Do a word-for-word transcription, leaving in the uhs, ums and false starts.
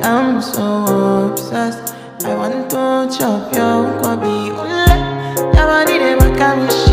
I am so obsessed. I want to chop your kwabi. Ule, your body dey make me.